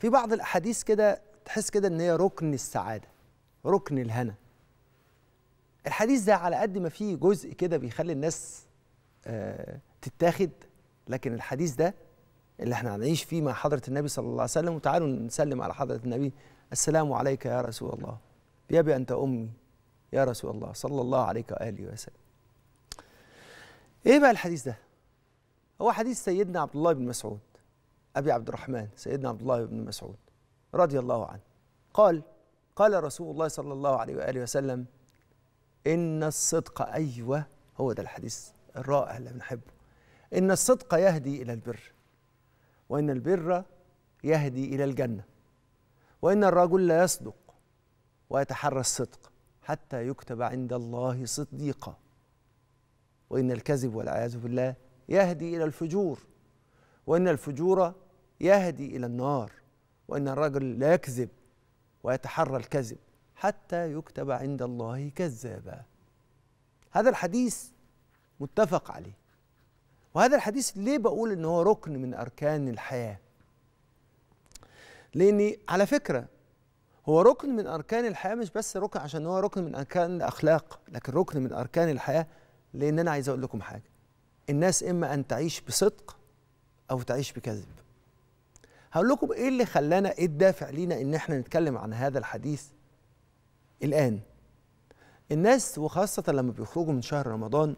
في بعض الأحاديث كده تحس كده إن هي ركن السعادة، ركن الهنا. الحديث ده على قد ما فيه جزء كده بيخلي الناس تتاخد، لكن الحديث ده اللي احنا هنعيش فيه مع حضرة النبي صلى الله عليه وسلم. وتعالوا نسلم على حضرة النبي. السلام عليك يا رسول الله، يا أبي أنت أمي يا رسول الله، صلى الله عليك وآله وسلم. إيه بقى الحديث ده؟ هو حديث سيدنا عبد الله بن مسعود أبي عبد الرحمن، سيدنا عبد الله بن مسعود رضي الله عنه قال: قال رسول الله صلى الله عليه وآله وسلم إن الصدق، أيوه هو ده الحديث الرائع اللي بنحبه، إن الصدق يهدي إلى البر، وإن البر يهدي إلى الجنة، وإن الرجل لا يصدق ويتحرى الصدق حتى يكتب عند الله صديقا، وإن الكذب والعياذ بالله يهدي إلى الفجور، وإن الفجور يهدي إلى النار، وإن الرجل لا يكذب ويتحرى الكذب حتى يكتب عند الله كذابا. هذا الحديث متفق عليه. وهذا الحديث ليه بقول إن هو ركن من أركان الحياة؟ لأن على فكرة هو ركن من أركان الحياة، مش بس ركن عشان هو ركن من أركان الأخلاق، لكن ركن من أركان الحياة. لأن أنا عايز أقول لكم حاجة: الناس إما أن تعيش بصدق أو تعيش بكذب. هقول لكم إيه اللي خلانا، إيه الدافع لينا إن إحنا نتكلم عن هذا الحديث الآن. الناس وخاصة لما بيخرجوا من شهر رمضان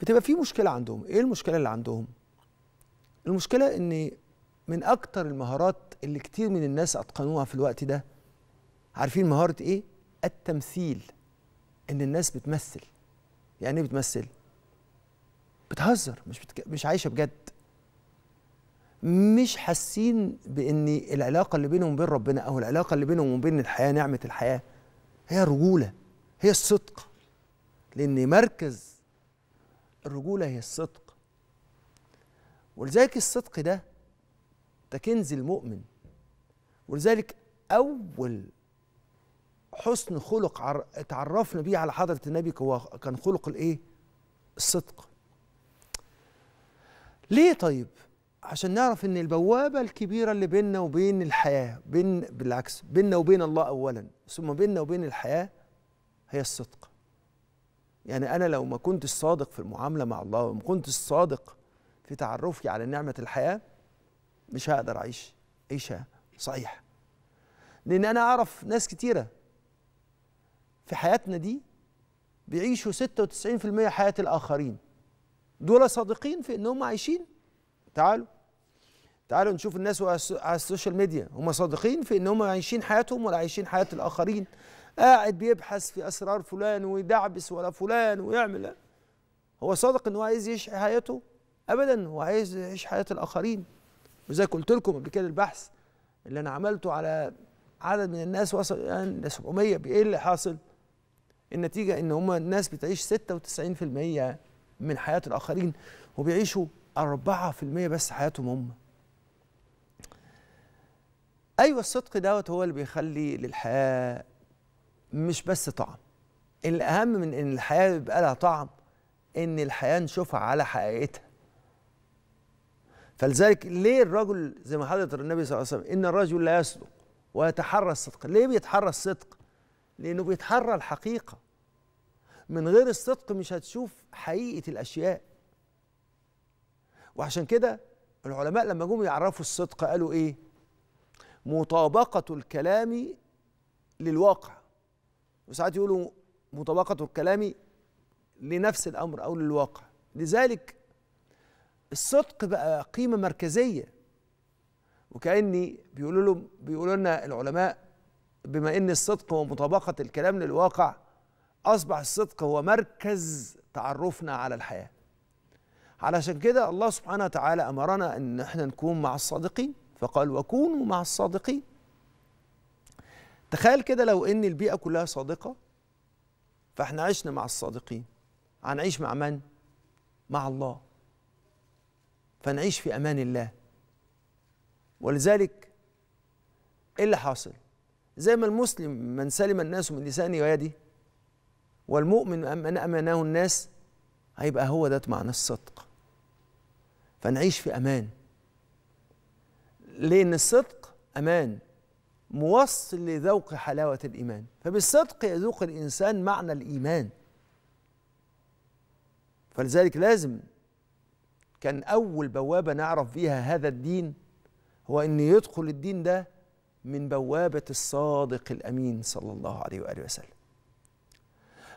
بتبقى في مشكلة عندهم. إيه المشكلة اللي عندهم؟ المشكلة إن من أكتر المهارات اللي كتير من الناس أتقنوها في الوقت ده، عارفين مهارة إيه؟ التمثيل. إن الناس بتمثل. يعني إيه بتمثل؟ بتهزر، مش عايشة بجد. مش حاسين بإن العلاقة اللي بينهم وبين ربنا أو العلاقة اللي بينهم وبين الحياة، نعمة الحياة، هي الرجولة، هي الصدق. لأن مركز الرجولة هي الصدق. ولذلك الصدق ده كنز المؤمن. ولذلك أول حسن خلق اتعرفنا بيه على حضرة النبي كان خلق الإيه؟ الصدق. ليه طيب؟ عشان نعرف إن البوابة الكبيرة اللي بيننا وبين الحياة، بالعكس بيننا وبين الله أولا، ثم بيننا وبين الحياة، هي الصدق. يعني أنا لو ما كنتش صادق في المعاملة مع الله، وما كنتش صادق في تعرفي على نعمة الحياة، مش هقدر أعيش عيشة صحيحة. لأن أنا أعرف ناس كتيرة في حياتنا دي بيعيشوا 96% حياة الآخرين. دول صادقين في إنهم عايشين. تعالوا نشوف الناس على السوشيال ميديا، هم صادقين في إنهم عايشين حياتهم ولا عايشين حياة الآخرين؟ قاعد بيبحث في أسرار فلان ويدعبس ولا فلان ويعمل. هو صادق إنه عايز يعيش حياته؟ أبدا، هو عايز يعيش حياة الآخرين. وزي قلت لكم قبل كده البحث اللي أنا عملته على عدد من الناس وصل يعني 700، بإيه اللي حاصل؟ النتيجة إن هم الناس بتعيش 96% من حياة الآخرين، وبيعيشوا 4% بس حياتهم هم. أيوة الصدق دوت هو اللي بيخلي للحياة مش بس طعم. الأهم من إن الحياة يبقى لها طعم إن الحياة نشوفها على حقيقتها. فلذلك ليه الرجل زي ما حضرة النبي صلى الله عليه وسلم إن الرجل لا يصدق ويتحرى الصدق؟ ليه بيتحرى الصدق؟ لأنه بيتحرى الحقيقة. من غير الصدق مش هتشوف حقيقة الأشياء. وعشان كده العلماء لما جم يعرفوا الصدق قالوا إيه؟ مطابقة الكلام للواقع. وساعات يقولوا مطابقة الكلام لنفس الأمر أو للواقع. لذلك الصدق بقى قيمة مركزية. وكأني بيقولوا لنا العلماء بما إن الصدق هو مطابقة الكلام للواقع، أصبح الصدق هو مركز تعرفنا على الحياة. علشان كده الله سبحانه وتعالى أمرنا إن احنا نكون مع الصادقين، فقال وكونوا مع الصادقين. تخيل كده لو إن البيئة كلها صادقة، فاحنا عشنا مع الصادقين، هنعيش مع من؟ مع الله. فنعيش في أمان الله. ولذلك إيه اللي حاصل؟ زي ما المسلم من سلم الناس من لسانه ويده، والمؤمن من أمنه الناس، هيبقى هو ده معنى الصدق. فنعيش في أمان. لأن الصدق أمان موصل لذوق حلاوة الإيمان، فبالصدق يذوق الإنسان معنى الإيمان. فلذلك لازم كان أول بوابة نعرف فيها هذا الدين هو أن يدخل الدين ده من بوابة الصادق الأمين صلى الله عليه وآله وسلم.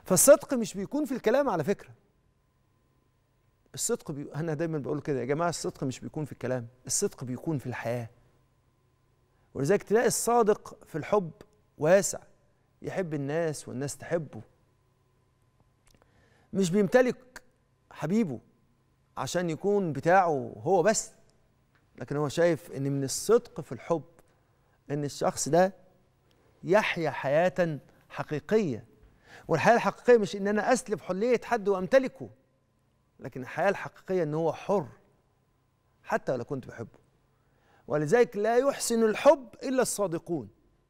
فالصدق مش بيكون في الكلام على فكرة. الصدق أنا دايما بقول كده يا جماعة، الصدق مش بيكون في الكلام، الصدق بيكون في الحياة. ولذلك تلاقي الصادق في الحب واسع، يحب الناس والناس تحبه، مش بيمتلك حبيبه عشان يكون بتاعه هو بس، لكن هو شايف ان من الصدق في الحب ان الشخص ده يحيا حياة حقيقية. والحياة الحقيقية مش ان انا اسلب حلية حد وامتلكه، لكن الحياة الحقيقية ان هو حر حتى لو كنت بحبه. ولذلك لا يحسن الحب الا الصادقون.